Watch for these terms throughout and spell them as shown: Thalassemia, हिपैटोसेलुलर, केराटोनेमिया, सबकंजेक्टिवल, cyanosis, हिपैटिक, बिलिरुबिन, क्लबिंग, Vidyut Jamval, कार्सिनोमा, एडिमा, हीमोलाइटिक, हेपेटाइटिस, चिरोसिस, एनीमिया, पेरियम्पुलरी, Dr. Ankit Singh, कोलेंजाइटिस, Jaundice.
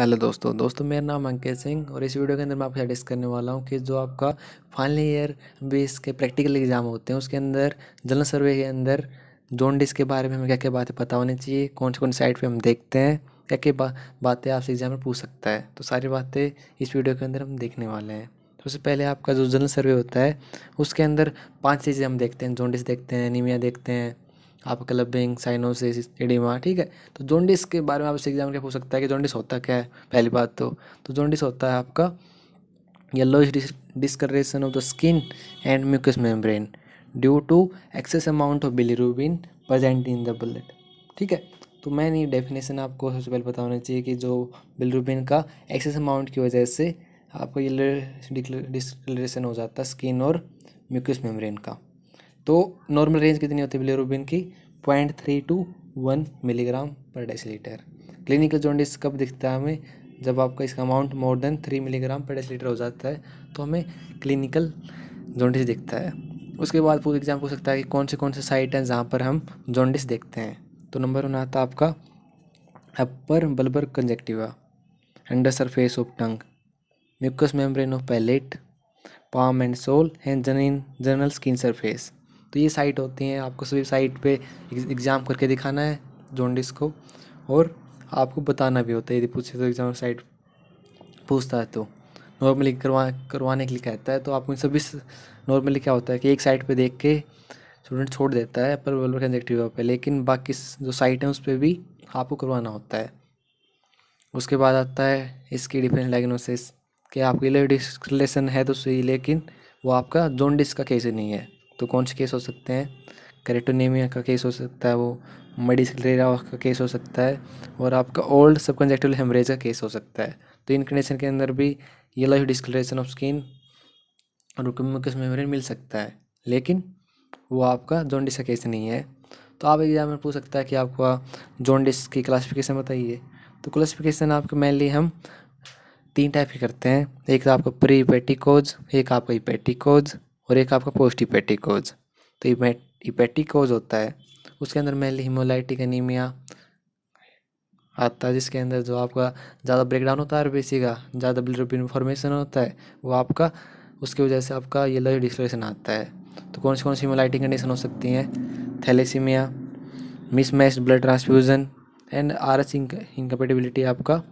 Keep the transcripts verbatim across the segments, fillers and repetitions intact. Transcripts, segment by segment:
Hello दोस्तों दोस्तों मेरा नाम अंकित सिंह और इस वीडियो के अंदर मैं आपके साथ डिस्कस करने वाला हूं कि जो आपका फाइनल ईयर बेस के प्रैक्टिकल एग्जाम होते हैं उसके अंदर जनरल सर्वे के अंदर जॉन्डिस के बारे में हमें क्या क्या बातें पता होनी चाहिए, कौन से कौन साइट पे हम देखते हैं, क्या क्या बा, बातें आपसे एग्जाम में पूछ सकता है। तो सारी बातें इस वीडियो के अंदर हम देखने वाले हैं। सबसे पहले आपका जो जनरल सर्वे होता है उसके अंदर पाँच चीज़ें हम देखते हैं, जॉन्डिस देखते हैं, एनीमिया देखते हैं, आपका क्लबिंग, साइनोसिस, एडिमा। ठीक है, तो जॉन्डिस के बारे में आपसे एग्जाम क्या पूछ सकता है कि जॉन्डिस होता क्या है। पहली बात तो तो जॉन्डिस होता है आपका yellowish discolouration of the skin and mucous membrane due to excess amount of बिलिरुबिन present in the blood. ठीक है, तो मैंने ये डेफिनेशन आपको सबसे पहले पता होना चाहिए कि जो बिलिरुबिन का एक्सेस अमाउंट की वजह से आपका येलो डिस्कलरेशन हो जाता है स्किन और म्यूकस मेम्ब्रेन का। तो नॉर्मल रेंज कितनी होती है बिलिरुबिन की, point three to one milligram per decilitre. Clinical jaundice कब दिखता है हमें, जब आपका इसका amount more than three milligram per decilitre हो जाता है तो हमें क्लिनिकल जॉन्डिस दिखता है। उसके बाद पूरा एग्जाम पूछ सकता है कि कौन से कौन से साइट हैं जहाँ पर हम जॉन्डिस देखते हैं। तो नंबर वन आता है आपका upper bulbar conjunctiva, under surface of tongue, mucous membrane of palate, palm and sole and general general skin surface. तो ये साइट होती हैं, आपको सभी साइट पे एग्ज़ाम करके दिखाना है जॉन्डिस को और आपको बताना भी होता है यदि पूछे तो, एग्ज़ाम साइट पूछता है तो। नॉर्मली करवा करवाने के लिए कहता है तो आपको सभी नॉर्मली क्या होता है कि एक साइट पे देख के स्टूडेंट छोड़ देता है अपर बल्बर कंजेक्टिवा पे, लेकिन बाकी जो साइट है उस पर भी आपको करवाना होता है। उसके बाद आता है इसकी डिफरेंट डायग्नोसिस कि आपके लिए डिस्कलेशन है तो सही, लेकिन वो आपका जॉन्डिस का केस नहीं है। तो कौन से केस हो सकते हैं, केराटोनेमिया का केस हो सकता है, वो मडी स्क्लेरा का केस हो सकता है और आपका ओल्ड सबकंजेक्टिवल हेमरेज का केस हो सकता है। तो इन कंडीशन के अंदर भी येलोइश डिस्कलरेशन ऑफ स्किन और म्यूकस मेम्ब्रेन मिल सकता है, लेकिन वो आपका जॉन्डिस का केस नहीं है। तो आप एग्जाम में पूछ सकता है कि आपका जॉन्डिस की क्लासिफिकेशन बताइए। तो क्लासिफिकेशन आपके मेनली हम तीन टाइप के करते हैं, एक आपका प्री हिपैटिक कॉज, एक आपका हिपैटिक कॉज और एक आपका पोस्ट हिपैटिक कॉज। तो हिपैटिक कॉज होता है उसके अंदर मेनली हीमोलाइटिक एनीमिया आता है, जिसके अंदर जो आपका ज़्यादा ब्रेकडाउन होता है आरबीसी का, ज़्यादा बिलिरुबिन फॉर्मेशन होता है, वो आपका उसकी वजह से आपका येलोइश डिस्कलरेशन आता है। तो कौन सी कौन सी हीमोलाइटिक कंडीशन हो सकती हैं, thalassaemia, mismatched blood transfusion and R S incompatibility आपका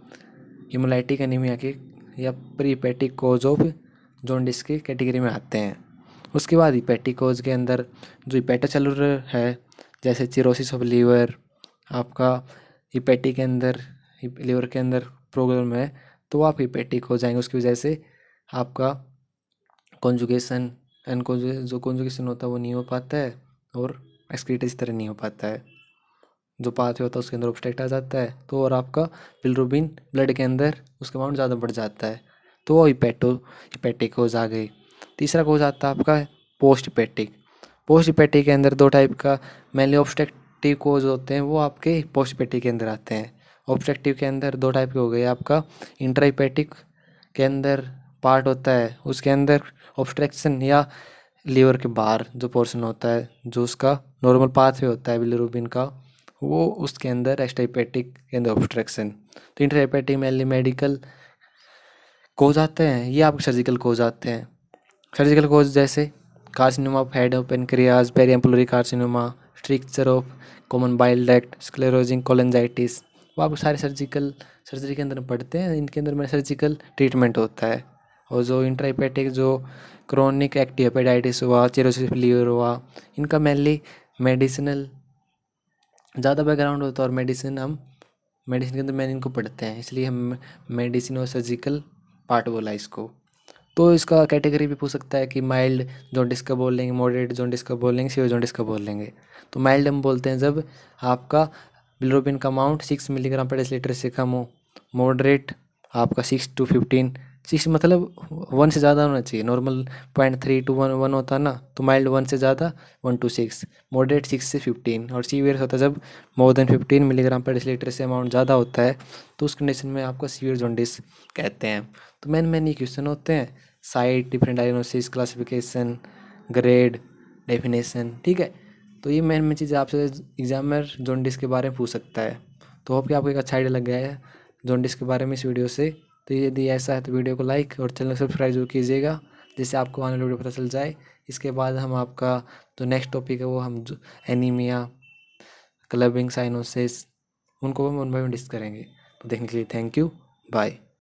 हीमोलाइटिक एनीमिया के या pre हिपैटिक cause of jaundice की कैटेगरी में आते हैं। उसके बाद हिपैटिक कॉज के अंदर जो हिपैटोसेलुलर है जैसे चिरोसिस ऑफ लीवर, आपका हिपैटिक के अंदर लीवर के अंदर प्रॉब्लम है तो आप हिपैटिक हो जाएंगे, उसकी वजह से आपका कॉन्जुगेशन एंड जो कॉन्जुगेशन होता है वो नहीं हो पाता है और एक्सक्रीट इस तरह नहीं हो पाता है, जो पाथवे होता है उसके अंदर ऑब्स्ट्रक्ट आ जाता है तो, और आपका बिलिरुबिन ब्लड के अंदर उसका अमाउंट ज़्यादा बढ़ जाता है तो वो हिपैटो हिपैटिक कॉज आ गई। तीसरा कॉज आता है आपका पोस्ट हिपैटिक। पोस्ट हिपैटिक के अंदर दो टाइप का मेनली ऑब्स्ट्रक्टिव कॉज होते हैं, वो आपके पोस्ट हिपैटिक के अंदर आते हैं। ऑब्स्ट्रक्टिव के अंदर दो टाइप के हो गए, आपका इंट्रा हिपैटिक के अंदर पार्ट होता है उसके अंदर ऑब्स्ट्रक्शन या लीवर के बाहर जो पोर्शन होता है जो उसका नॉर्मल पाथवे होता है बिलिरुबिन का, वो उसके अंदर एक्स्ट्रा हिपैटिक के अंदर ऑब्स्ट्रक्शन। तो intra हिपैटिक mainly medical cause आते हैं, ये आपके सर्जिकल कॉज आते हैं। सर्जिकल कॉज जैसे कार्सिनोमा of head of pancreas, पेरियम्पुलरी कार्सिनोमा, structure of common bile duct, sclerosing कोलेंजाइटिस, वो आप सारे सर्जिकल सर्जरी के अंदर पढ़ते हैं, इनके अंदर में सर्जिकल ट्रीटमेंट होता है। और जो इंट्रा हिपैटिक जो क्रॉनिक एक्टिव हेपेटाइटिस हुआ, चिरोसिस लीवर हुआ, इनका मेनली मेडिसिनल ज़्यादा बैकग्राउंड होता है और मेडिसिन हम मेडिसिन के अंदर मैंने इनको पढ़ते हैं, इसलिए हम मेडिसिन और सर्जिकल पार्ट बोला इसको। तो इसका कैटेगरी भी पूछ सकता है कि माइल्ड जॉन्डिस का बोल लेंगे, मॉडरेट जॉन्डिस का बोल लेंगे, सीवियर जॉन्डिस का बोल लेंगे। तो माइल्ड हम बोलते हैं जब आपका बिलिरुबिन का amount six milligram per decilitre से कम हो, मॉडरेट आपका सिक्स टू फिफ्टीन, सिक्स मतलब वन से ज़्यादा होना चाहिए, normal point three to one one होता ना, तो माइल्ड वन से ज़्यादा one two six, moderate six से फिफ्टीन और सीवियर होता है जब more than fifteen milligram per decilitre से अमाउंट ज़्यादा होता है तो उस कंडीशन में आपको सीवियर जॉन्डिस कहते हैं। तो मेन मेन ये क्वेश्चन होते हैं, site, different diagnosis, classification, grade, definition. ठीक है, तो ये मेन मेन चीज़ें आपसे एग्जामिनर जॉन्डिस के बारे में पूछ सकता है। तो होप कि आपको एक अच्छा आइडिया लग गया है। जॉन्डिस के बारे में इस वीडियो से। तो यदि ऐसा है तो वीडियो को लाइक और चैनल को सब्सक्राइब जरूर कीजिएगा, जिससे आपको आने वाली वीडियो पता चल जाए। इसके बाद हम आपका जो नेक्स्ट टॉपिक है वो हम एनीमिया, क्लबिंग, साइनोसिस, उनको हम वन बाय वन डिस्कस करेंगे। तो देखने के लिए थैंक यू, बाय।